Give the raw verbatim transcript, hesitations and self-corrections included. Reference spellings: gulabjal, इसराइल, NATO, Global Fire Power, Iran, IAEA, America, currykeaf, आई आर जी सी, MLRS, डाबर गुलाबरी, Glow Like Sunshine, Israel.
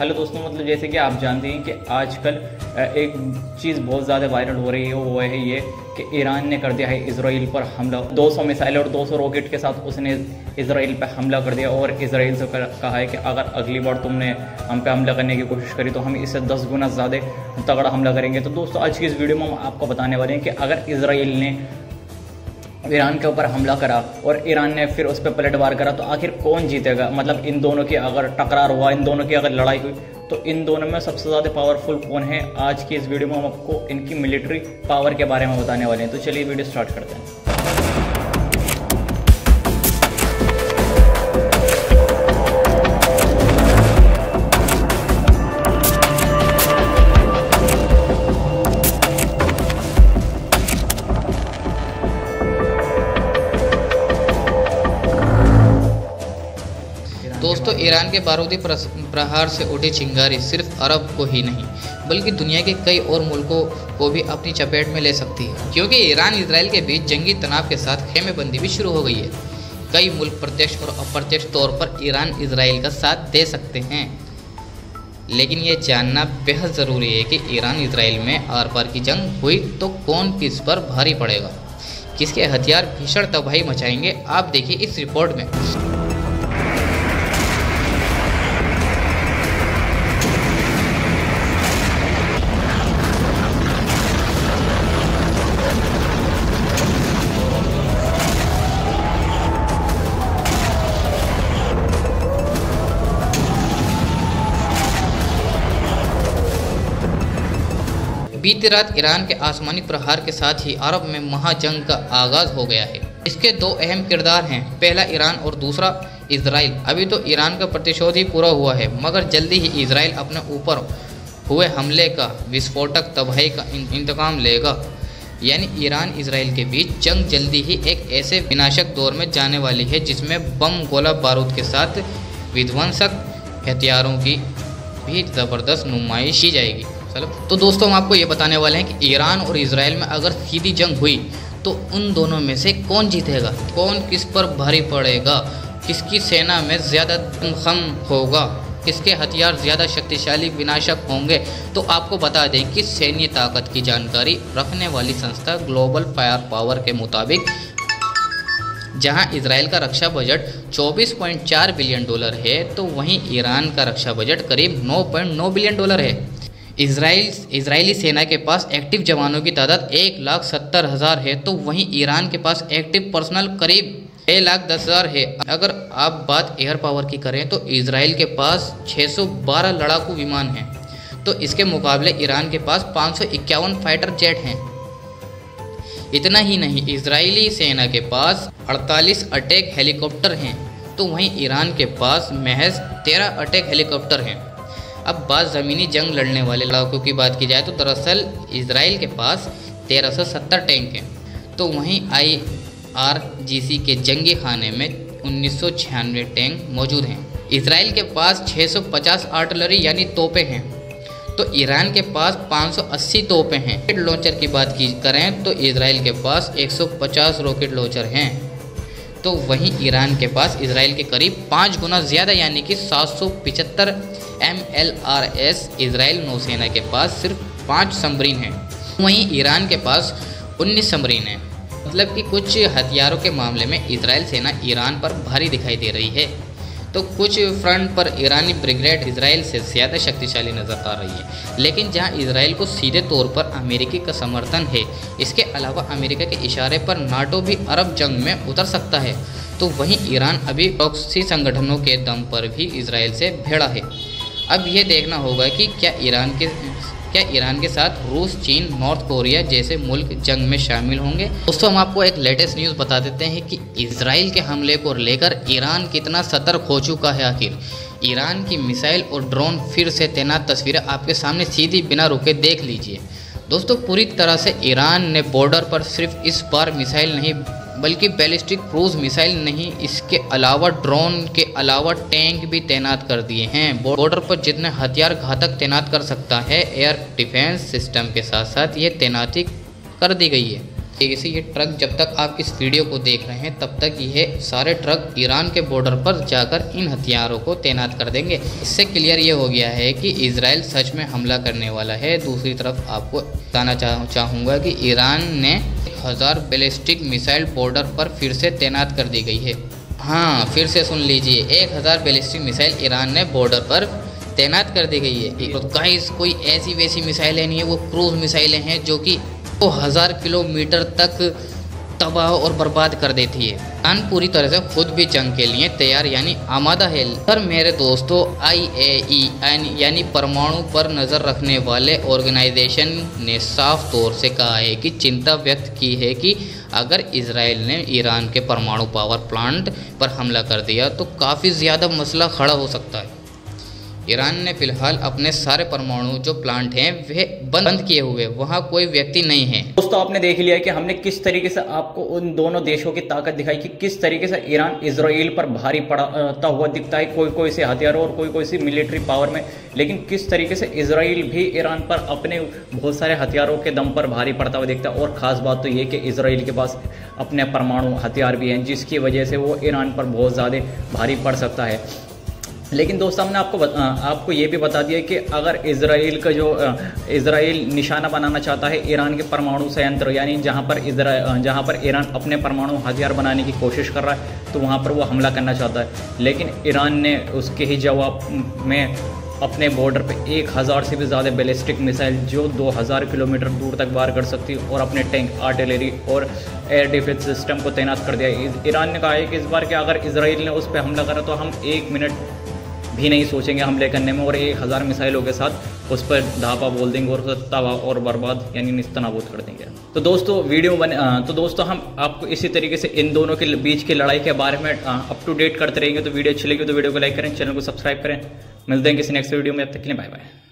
Hello दोस्तों, मतलब जैसे कि आप जानते हैं कि आजकल एक चीज़ बहुत ज़्यादा वायरल हो रही है, वो है ये कि ईरान ने कर दिया है इसराइल पर हमला। दो सौ मिसाइल और दो सौ रॉकेट के साथ उसने इसराइल पर हमला कर दिया और इसराइल से कहा है कि अगर अगली बार तुमने हम पे हमला करने की कोशिश करी तो हम इससे दस गुना ज़्यादा तगड़ा हमला करेंगे। तो दोस्तों, आज की इस वीडियो में हम आपको बताने वाले हैं कि अगर इसराइल ने ईरान के ऊपर हमला करा और ईरान ने फिर उस पर पलटवार करा तो आखिर कौन जीतेगा। मतलब इन दोनों की अगर टकरार हुआ, इन दोनों की अगर लड़ाई हुई तो इन दोनों में सबसे ज़्यादा पावरफुल कौन है। आज की इस वीडियो में हम आपको इनकी मिलिट्री पावर के बारे में बताने वाले हैं। तो चलिए वीडियो स्टार्ट करते हैं। दोस्तों, ईरान के बारूदी प्रहार से उठी चिंगारी सिर्फ अरब को ही नहीं बल्कि दुनिया के कई और मुल्कों को भी अपनी चपेट में ले सकती है, क्योंकि ईरान इसराइल के बीच जंगी तनाव के साथ खेमेबंदी भी शुरू हो गई है। कई मुल्क प्रत्यक्ष और अप्रत्यक्ष तौर पर ईरान इसराइल का साथ दे सकते हैं, लेकिन ये जानना बेहद ज़रूरी है कि ईरान इसराइल में आर पार की जंग हुई तो कौन किस पर भारी पड़ेगा, किसके हथियार भीषण तबाही मचाएंगे। आप देखिए इस रिपोर्ट में। बीती रात ईरान के आसमानी प्रहार के साथ ही अरब में महाजंग का आगाज हो गया है। इसके दो अहम किरदार हैं, पहला ईरान और दूसरा इसराइल। अभी तो ईरान का प्रतिशोध ही पूरा हुआ है, मगर जल्दी ही इसराइल अपने ऊपर हुए हमले का विस्फोटक तबाही का इंतकाम लेगा। यानी ईरान इसराइल के बीच जंग जल्दी ही एक ऐसे विनाशक दौर में जाने वाली है जिसमें बम, गोला बारूद के साथ विध्वंसक हथियारों की भी ज़बरदस्त नुमाइश की जाएगी। तो दोस्तों, हम आपको ये बताने वाले हैं कि ईरान और इसराइल में अगर सीधी जंग हुई तो उन दोनों में से कौन जीतेगा, कौन किस पर भारी पड़ेगा, किसकी सेना में ज़्यादा दमखम होगा, किसके हथियार ज़्यादा शक्तिशाली विनाशक होंगे। तो आपको बता दें कि सैन्य ताकत की जानकारी रखने वाली संस्था ग्लोबल फायर पावर के मुताबिक जहां इसराइल का रक्षा बजट चौबीस पॉइंट चार बिलियन डॉलर है, तो वहीं ईरान का रक्षा बजट करीब नौ पॉइंट नौ बिलियन डॉलर है। इसराइल इसराइली सेना के पास एक्टिव जवानों की तादाद एक लाख सत्तर हज़ार है, तो वहीं ईरान के पास एक्टिव पर्सनल करीब छः लाख दस हज़ार है। अगर आप बात एयर पावर की करें तो इसराइल के पास छः सौ बारह लड़ाकू विमान हैं, तो इसके मुकाबले ईरान के पास पाँच सौ इक्यावन फाइटर जेट हैं। इतना ही नहीं, इसराइली सेना के पास अड़तालीस अटैक हेलीकॉप्टर हैं, तो वहीं ईरान के पास महज तेरह अटैक हेलीकॉप्टर हैं। अब बात ज़मीनी जंग लड़ने वाले लड़ाकों की बात की जाए तो दरअसल इसराइल के पास तेरह सौ सत्तर टैंक हैं, तो वहीं आई आर जी सी के जंगी खाने में उन्नीस सौ छियानवे टैंक मौजूद हैं। इसराइल के पास छः सौ पचास आर्टिलरी यानी तोपें हैं, तो ईरान के पास पाँच सौ अस्सी तोपें हैं। रॉकेट लॉन्चर की बात की करें तो इसराइल के पास एक सौ पचास रॉकेट लॉन्चर हैं, तो वहीं ईरान के पास इसराइल के करीब पाँच गुना ज़्यादा यानी कि सात सौ पिचहत्तर M L R S इसराइल नौसेना के पास सिर्फ पाँच सबमरीन हैं, वहीं ईरान के पास उन्नीस सबमरीन हैं। मतलब कि कुछ हथियारों के मामले में इसराइल सेना ईरान पर भारी दिखाई दे रही है, तो कुछ फ्रंट पर ईरानी ब्रिगेड इसराइल से ज़्यादा शक्तिशाली नज़र आ रही है। लेकिन जहां इसराइल को सीधे तौर पर अमेरिकी का समर्थन है, इसके अलावा अमेरिका के इशारे पर नाटो भी अरब जंग में उतर सकता है, तो वहीं ईरान अभी पक्षी संगठनों के दम पर भी इसराइल से भिड़ा है। अब यह देखना होगा कि क्या ईरान के क्या ईरान के साथ रूस, चीन, नॉर्थ कोरिया जैसे मुल्क जंग में शामिल होंगे। दोस्तों, हम आपको एक लेटेस्ट न्यूज़ बता देते हैं कि इसराइल के हमले को लेकर ईरान कितना सतर्क हो चुका है। आखिर ईरान की मिसाइल और ड्रोन फिर से तैनात, तस्वीरें आपके सामने सीधी बिना रुके देख लीजिए। दोस्तों, पूरी तरह से ईरान ने बॉर्डर पर सिर्फ इस बार मिसाइल नहीं बल्कि बैलिस्टिक क्रूज मिसाइल नहीं, इसके अलावा ड्रोन के अलावा टैंक भी तैनात कर दिए हैं। बॉर्डर पर जितने हथियार घातक तैनात कर सकता है एयर डिफेंस सिस्टम के साथ साथ ये तैनाती कर दी गई है। जैसे ये ट्रक, जब तक आप इस वीडियो को देख रहे हैं तब तक ये सारे ट्रक ईरान के बॉर्डर पर जाकर इन हथियारों को तैनात कर देंगे। इससे क्लियर ये हो गया है कि इजराइल सच में हमला करने वाला है। दूसरी तरफ आपको बताना चाहूँगा कि ईरान ने एक हज़ार बैलिस्टिक मिसाइल बॉर्डर पर फिर से तैनात कर दी गई है। हाँ, फिर से सुन लीजिए, एक हज़ार बैलिस्टिक मिसाइल ईरान ने बॉर्डर पर तैनात कर दी गई है। तो गाइस, कोई ऐसी वैसी मिसाइलें नहीं है, वो क्रूज मिसाइलें हैं जो कि तो हज़ार किलोमीटर तक तबाह और बर्बाद कर देती है। ईरान पूरी तरह से खुद भी जंग के लिए तैयार यानी आमादा है। पर मेरे दोस्तों, आई ए ई ए यानी परमाणु पर नज़र रखने वाले ऑर्गेनाइजेशन ने साफ तौर से कहा है कि चिंता व्यक्त की है कि अगर इसराइल ने ईरान के परमाणु पावर प्लांट पर हमला कर दिया तो काफ़ी ज़्यादा मसला खड़ा हो सकता है। ईरान ने फिलहाल अपने सारे परमाणु जो प्लांट हैं वे बंद किए हुए, वहाँ कोई व्यक्ति नहीं है। दोस्तों, आपने देख लिया कि हमने किस तरीके से आपको उन दोनों देशों की ताकत दिखाई कि किस तरीके से ईरान इसराइल पर भारी पड़ता हुआ दिखता है, कोई कोई से हथियारों और कोई कोई से मिलिट्री पावर में। लेकिन किस तरीके से इसराइल भी ईरान पर अपने बहुत सारे हथियारों के दम पर भारी पड़ता हुआ दिखता है। और ख़ास बात तो ये कि इसराइल के पास अपने परमाणु हथियार भी हैं, जिसकी वजह से वो ईरान पर बहुत ज़्यादा भारी पड़ सकता है। लेकिन दोस्तों, हमने आपको बत, आपको ये भी बता दिया कि अगर इसराइल का जो इसराइल निशाना बनाना चाहता है ईरान के परमाणु संयंत्र, यानी जहाँ पर इसराइल जहाँ पर ईरान अपने परमाणु हथियार बनाने की कोशिश कर रहा है, तो वहाँ पर वो हमला करना चाहता है। लेकिन ईरान ने उसके ही जवाब में अपने बॉर्डर पे एक हज़ार से भी ज़्यादा बैलिस्टिक मिसाइल जो दो हज़ार किलोमीटर दूर तक वार कर सकती है, और अपने टैंक, आर्टिलरी और एयर डिफेंस सिस्टम को तैनात कर दिया। ईरान ने कहा है कि इस बार के अगर इसराइल ने उस पर हमला करा तो हम एक मिनट भी नहीं सोचेंगे हमले करने में, और एक हज़ार मिसाइलों के साथ उस पर धापा बोल देंगे और तबाह और बर्बाद यानी निस्तनाबूद कर देंगे। तो दोस्तों वीडियो बने तो दोस्तों हम आपको इसी तरीके से इन दोनों के बीच की लड़ाई के बारे में अप टू डेट करते रहेंगे। तो वीडियो अच्छी लगी तो वीडियो को लाइक करें, चैनल को सब्सक्राइब करें। मिलते हैं किसी नेक्स्ट वीडियो में, अब तक के लिए बाय बाय।